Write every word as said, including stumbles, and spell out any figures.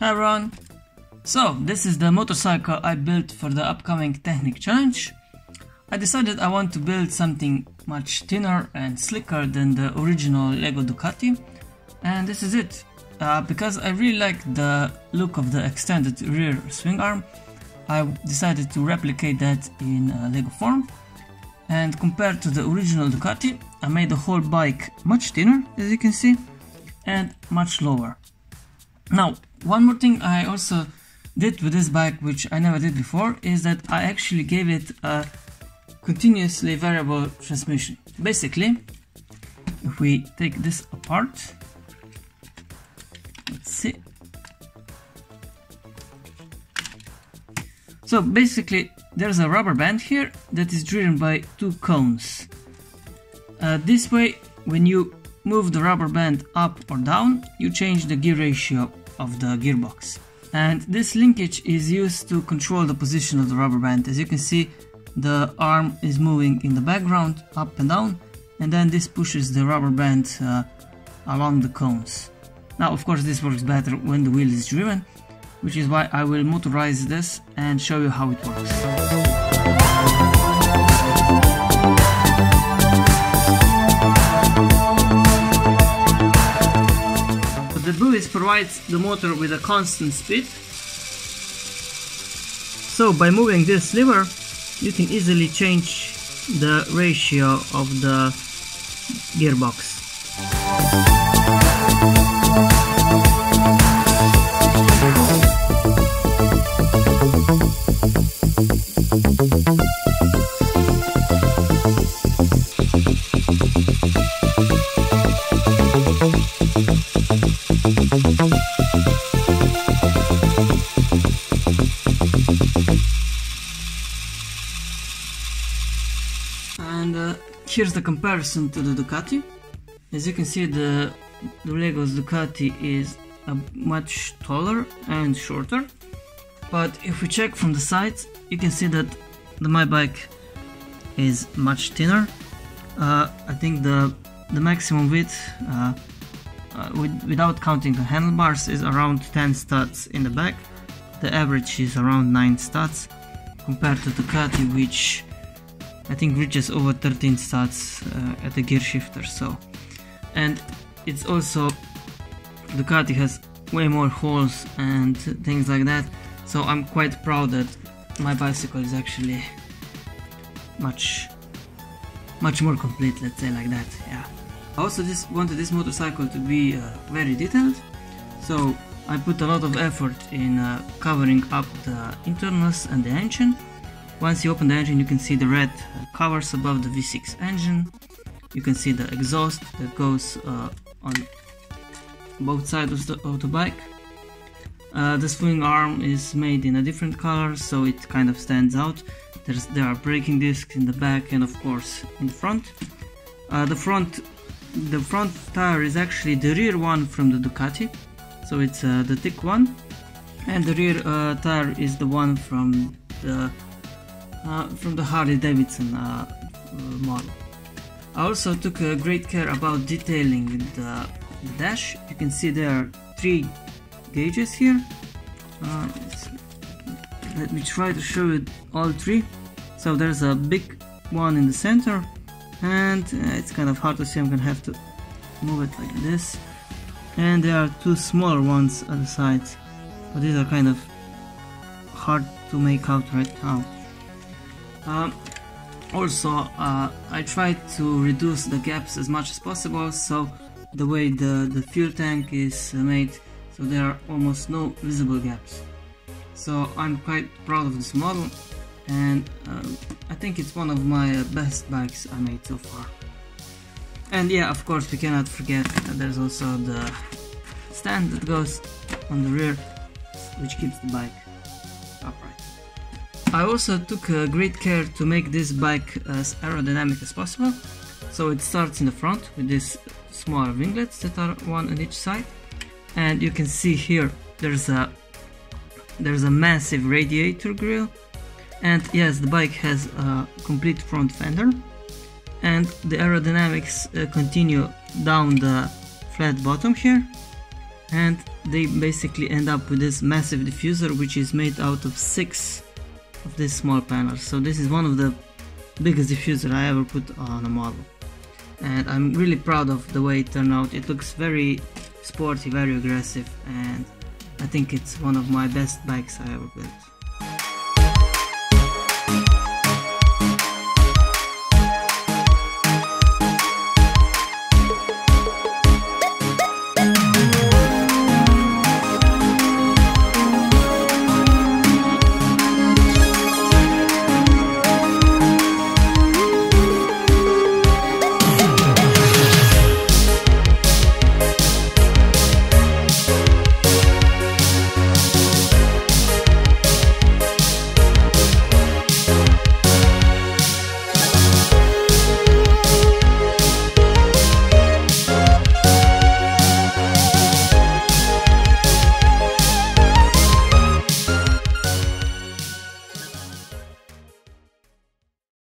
Hi everyone! So, this is the motorcycle I built for the upcoming Technic Challenge. I decided I want to build something much thinner and slicker than the original Lego Ducati, and this is it. Uh, because I really like the look of the extended rear swing arm, I decided to replicate that in uh, Lego form. And compared to the original Ducati, I made the whole bike much thinner, as you can see, and much lower. Now, one more thing I also did with this bike, which I never did before, is that I actually gave it a continuously variable transmission. Basically, if we take this apart, let's see. So basically, there's a rubber band here that is driven by two cones. Uh, this way, when you move the rubber band up or down, you change the gear ratio of the gearbox. And this linkage is used to control the position of the rubber band. As you can see, the arm is moving in the background, up and down, and then this pushes the rubber band uh, along the cones. Now, of course, this works better when the wheel is driven, which is why I will motorize this and show you how it works. The buoys provides the motor with a constant speed, so by moving this lever you can easily change the ratio of the gearbox. And uh, here's the comparison to the Ducati. As you can see, the, the Lego's Ducati is uh, much taller and shorter, but if we check from the sides, you can see that the, my bike is much thinner. Uh, I think the, the maximum width, uh, uh, with, without counting the handlebars, is around ten studs in the back. The average is around nine studs, compared to Ducati, which I think reaches over thirteen studs uh, at the gear shifter. So, and it's also, Ducati has way more holes and things like that, so I'm quite proud that my bicycle is actually much much more complete, let's say like that. Yeah, I also just wanted this motorcycle to be uh, very detailed, so I put a lot of effort in uh, covering up the internals and the engine. Once you open the engine, you can see the red covers above the V six engine. You can see the exhaust that goes uh, on both sides of the, of the bike. Uh, the swing arm is made in a different color, so it kind of stands out. There's, there are braking discs in the back and of course in the front. Uh, the front the front tire is actually the rear one from the Ducati, so it's uh, the thick one. And the rear uh, tire is the one from the Uh, from the Harley Davidson uh, model. I also took uh, great care about detailing the, the dash. You can see there are three gauges here. Uh, let me try to show you all three. So there's a big one in the center, and uh, it's kind of hard to see, I'm gonna have to move it like this. And there are two smaller ones at the sides, but these are kind of hard to make out right now. Uh, also, uh, I tried to reduce the gaps as much as possible, so the way the, the fuel tank is made, so there are almost no visible gaps. So I'm quite proud of this model, and uh, I think it's one of my best bikes I made so far. And yeah, of course, we cannot forget that there's also the stand that goes on the rear, which keeps the bike upright. I also took uh, great care to make this bike as aerodynamic as possible, so it starts in the front with these smaller winglets that are one on each side, and you can see here there's a there's a massive radiator grille, and yes, the bike has a complete front fender, and the aerodynamics uh, continue down the flat bottom here, and they basically end up with this massive diffuser, which is made out of six of these small panels. So this is one of the biggest diffuser I ever put on a model, and I'm really proud of the way it turned out. It looks very sporty, very aggressive, and I think it's one of my best bikes I ever built.